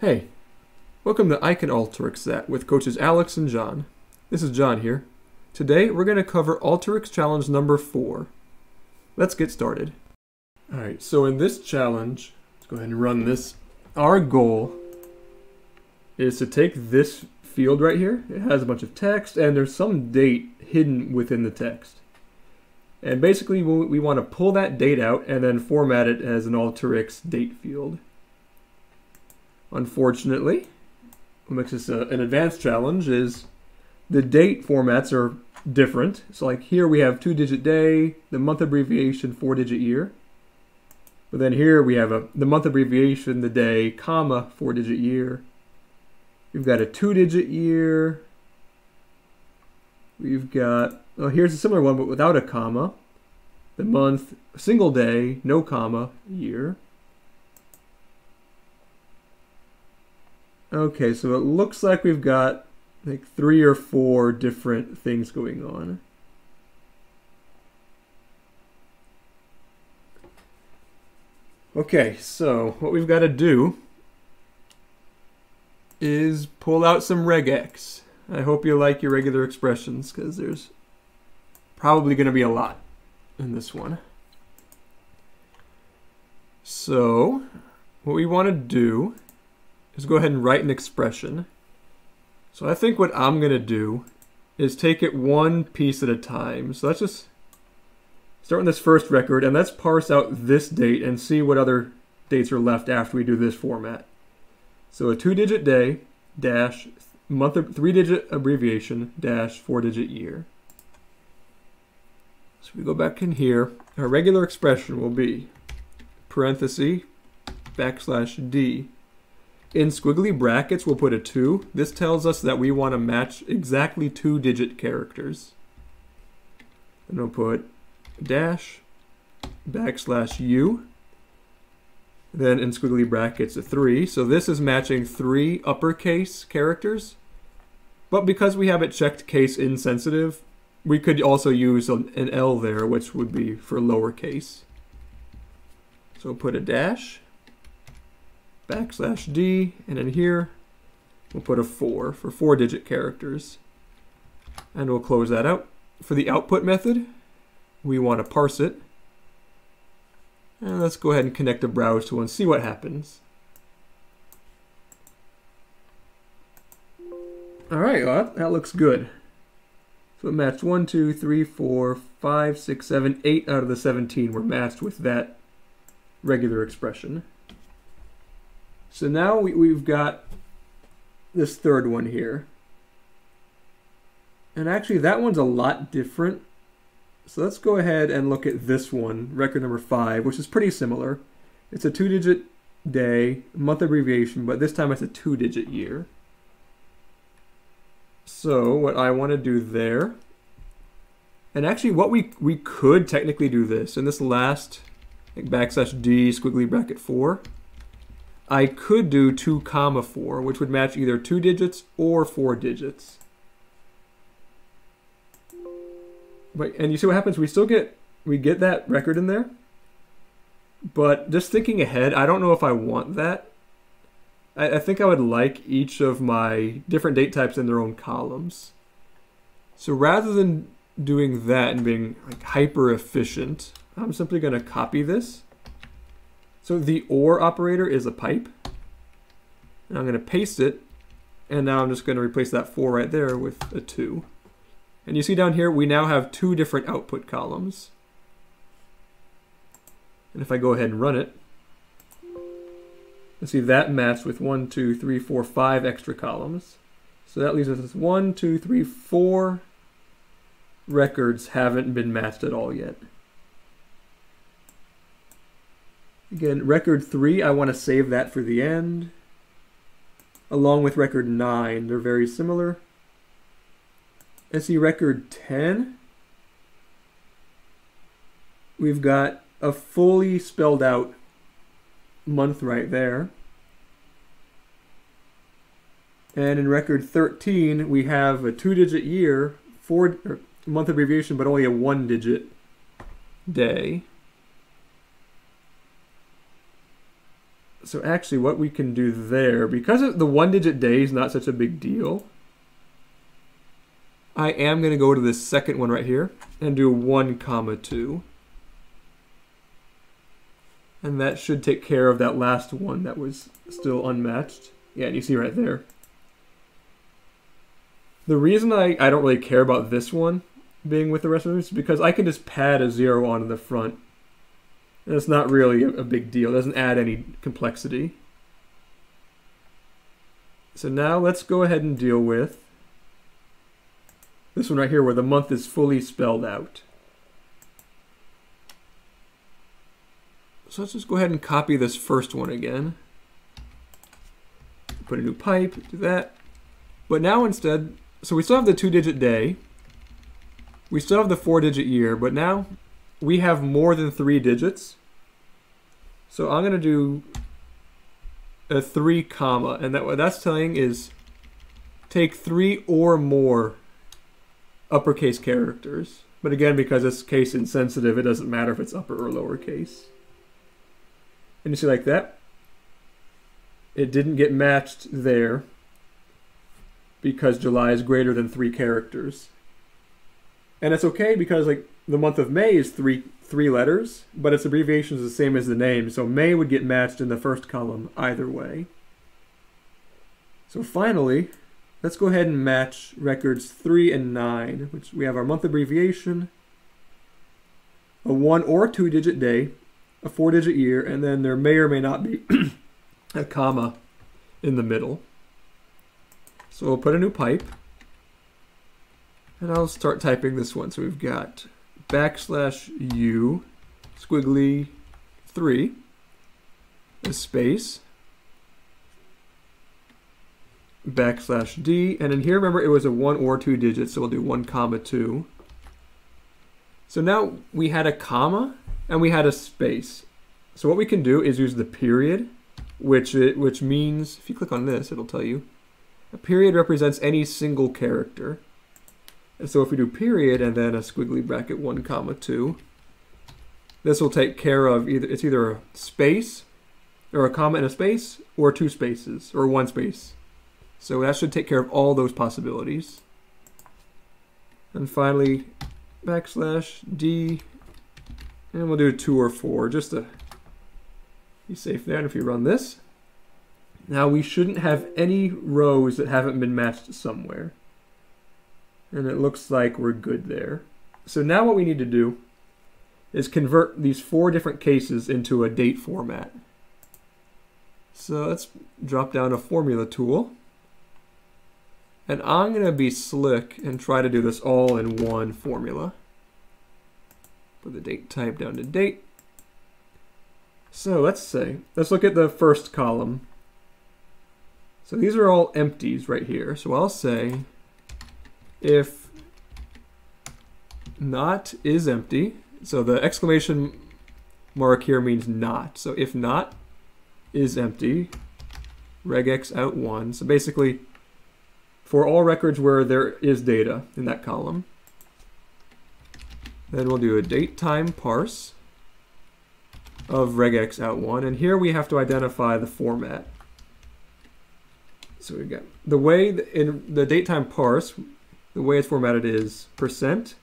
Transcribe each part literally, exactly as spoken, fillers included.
Hey, welcome to I Can Alteryx That with coaches Alex and John. This is John here. Today we're going to cover Alteryx challenge number four. Let's get started. All right, so in this challenge, let's go ahead and run this. Our goal is to take this field right here. It has a bunch of text and there's some date hidden within the text. And basically we want to pull that date out and then format it as an Alteryx date field. Unfortunately, what makes this a, an advanced challenge is the date formats are different. So like here we have two-digit day, the month abbreviation, four-digit year. But then here we have a, the month abbreviation, the day, comma, four-digit year. We've got a two-digit year. We've got, oh, here's a similar one, but without a comma. The month, single day, no comma, year. Okay, so it looks like we've got like three or four different things going on. Okay, so what we've got to do is pull out some regex. I hope you like your regular expressions because there's probably going to be a lot in this one. So what we want to do is go ahead and write an expression. So I think what I'm going to do is take it one piece at a time. So let's just start on this first record and let's parse out this date and see what other dates are left after we do this format. So a two-digit day, dash, month, three-digit abbreviation, dash, four-digit year. So we go back in here. Our regular expression will be parenthesis backslash D. In squiggly brackets, we'll put a two. This tells us that we want to match exactly two-digit characters. And we'll put dash, backslash U. Then in squiggly brackets, a three. So this is matching three uppercase characters. But because we have it checked case insensitive, we could also use an L there, which would be for lowercase. So we'll put a dash, backslash D, and in here we'll put a four for four digit characters. And we'll close that out. For the output method, we want to parse it. And let's go ahead and connect a browse tool and see what happens. All right, well, that, that looks good. So it matched one, two, three, four, five, six, seven, eight out of the seventeen were matched with that regular expression. So now we, we've got this third one here. And actually that one's a lot different. So let's go ahead and look at this one, record number five, which is pretty similar. It's a two-digit day, month abbreviation, but this time it's a two-digit year. So what I want to do there, and actually what we, we could technically do this, in this last like backslash D, squiggly bracket four, I could do two comma four, which would match either two digits or four digits. But, and you see what happens? We still get, we get that record in there, but just thinking ahead, I don't know if I want that. I, I think I would like each of my different date types in their own columns. So rather than doing that and being like hyper efficient, I'm simply gonna copy this. So the OR operator is a pipe, and I'm going to paste it, and now I'm just going to replace that four right there with a two. And you see down here we now have two different output columns. And if I go ahead and run it, you'll see that matched with one, two, three, four, five extra columns. So that leaves us with one, two, three, four records haven't been matched at all yet. Again, record three, I want to save that for the end, along with record nine. They're very similar. Let's see, record ten. We've got a fully spelled out month right there. And in record thirteen, we have a two-digit year, four or month abbreviation, but only a one-digit day. So actually what we can do there, because the one digit day is not such a big deal, I am going to go to this second one right here and do one comma two. And that should take care of that last one that was still unmatched. Yeah, and you see right there. The reason I, I don't really care about this one being with the rest of them is because I can just pad a zero onto the front. And it's not really a, a big deal. It doesn't add any complexity. So now let's go ahead and deal with this one right here where the month is fully spelled out. So let's just go ahead and copy this first one again. Put a new pipe, do that. But now instead, so we still have the two-digit day. We still have the four-digit year, but now we have more than three digits. So I'm going to do a three comma, and that what that's telling is take three or more uppercase characters. But again, because it's case insensitive, it doesn't matter if it's upper or lowercase. And you see like that, it didn't get matched there because July is greater than three characters. And it's okay because like the month of May is three three letters, but its abbreviation is the same as the name, so May would get matched in the first column either way. So finally, let's go ahead and match records three and nine, which we have our month abbreviation, a one or two digit day, a four-digit year, and then there may or may not be a comma in the middle. So we'll put a new pipe, and I'll start typing this one. So we've got backslash u, squiggly three, a space, backslash d, and in here, remember, it was a one or two digits, so we'll do one comma two. So now we had a comma, and we had a space. So what we can do is use the period, which it, which means, if you click on this, it'll tell you, a period represents any single character. And so if we do period and then a squiggly bracket one comma two, this will take care of either, it's either a space, or a comma and a space, or two spaces, or one space. So that should take care of all those possibilities. And finally, backslash D, and we'll do two or four just to be safe there. And if you run this, now we shouldn't have any rows that haven't been matched somewhere. And it looks like we're good there. So now what we need to do is convert these four different cases into a date format. So let's drop down a formula tool. And I'm going to be slick and try to do this all in one formula. Put the date type down to date. So let's say, let's look at the first column. So these are all empties right here. So I'll say if not is empty, so the exclamation mark here means not. So if not is empty, regex out one. So basically, for all records where there is data in that column. Then we'll do a date time parse of regex out one. And here we have to identify the format. So we've got the way in the date time parse, the way it's formatted is percent.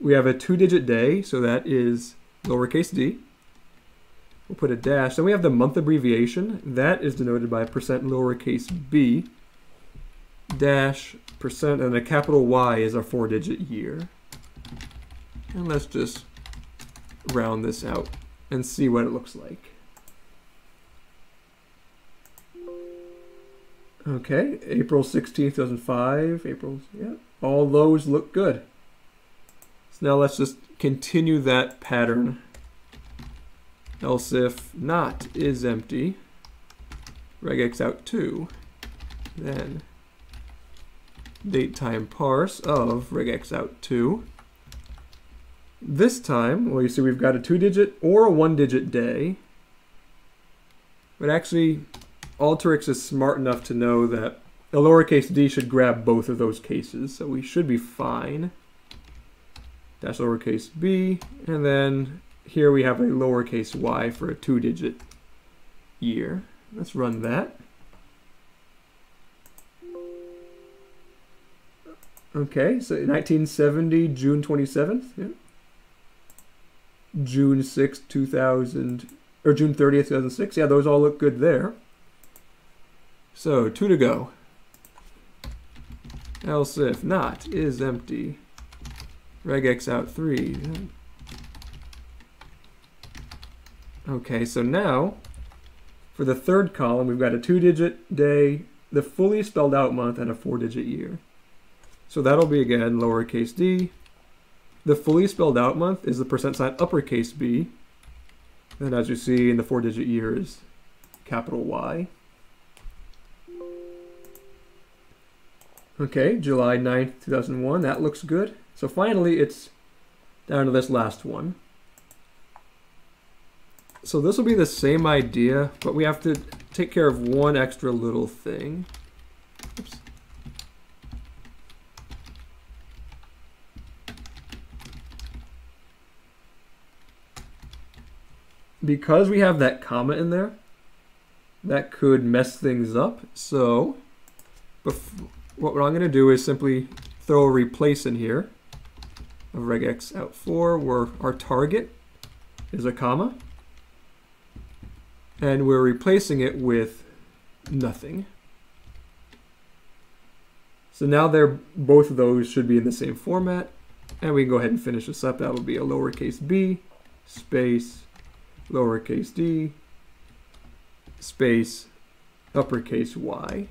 We have a two digit day, so that is lowercase d. We'll put a dash. Then we have the month abbreviation. That is denoted by percent lowercase b. Dash percent and a capital Y is our four digit year. And let's just round this out and see what it looks like. Okay, April sixteenth, two thousand five, April, yeah, all those look good. So now let's just continue that pattern. Else if not is empty, regex out two, then date time parse of regex out two. This time, well, you see we've got a two digit or a one digit day. But actually, Alteryx is smart enough to know that a lowercase d should grab both of those cases, so we should be fine. Dash lowercase b, and then here we have a lowercase y for a two digit year. Let's run that. Okay, so nineteen seventy, June twenty-seventh, yeah. June sixth, two thousand, or June thirtieth, two thousand six. Yeah, those all look good there. So, two to go. Else if not is empty. Regex out three. Okay, so now for the third column, we've got a two-digit day, the fully spelled out month, and a four-digit year. So that'll be, again, lowercase d. The fully spelled out month is the percent sign uppercase b. And as you see, in the four-digit year is capital Y. Okay, July ninth, two thousand one, that looks good. So finally, it's down to this last one. So this will be the same idea, but we have to take care of one extra little thing. Oops. Because we have that comma in there, that could mess things up. So what I'm gonna do is simply throw a replace in here of regex out four, where our target is a comma. And we're replacing it with nothing. So now they're, both of those should be in the same format. And we can go ahead and finish this up. That would be a lowercase b space lowercase d space uppercase y.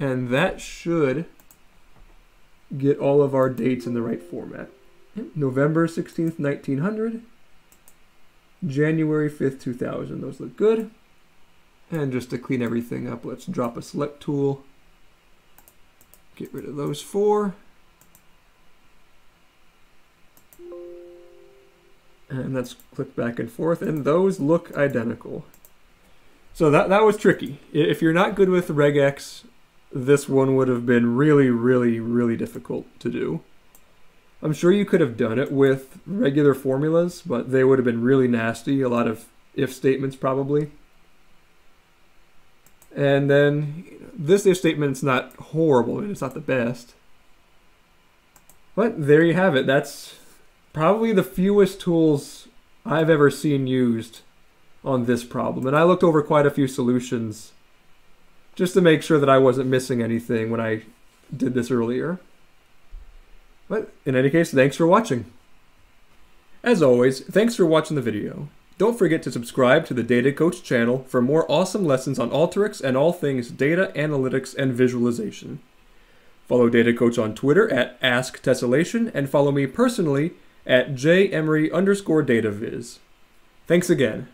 And that should get all of our dates in the right format. November sixteenth, nineteen hundred. January fifth, two thousand, those look good. And just to clean everything up, let's drop a select tool. Get rid of those four. And let's click back and forth, and those look identical. So that, that was tricky. If you're not good with regex, this one would have been really, really, really difficult to do. I'm sure you could have done it with regular formulas, but they would have been really nasty, a lot of if statements probably. And then this if statement's not horrible, and it's not the best. But there you have it. That's probably the fewest tools I've ever seen used on this problem. And I looked over quite a few solutions just to make sure that I wasn't missing anything when I did this earlier. But in any case, thanks for watching. As always, thanks for watching the video. Don't forget to subscribe to the Data Coach channel for more awesome lessons on Alteryx and all things data, analytics, and visualization. Follow Data Coach on Twitter at Ask Tessellation and follow me personally at jemery underscore dataviz. Thanks again.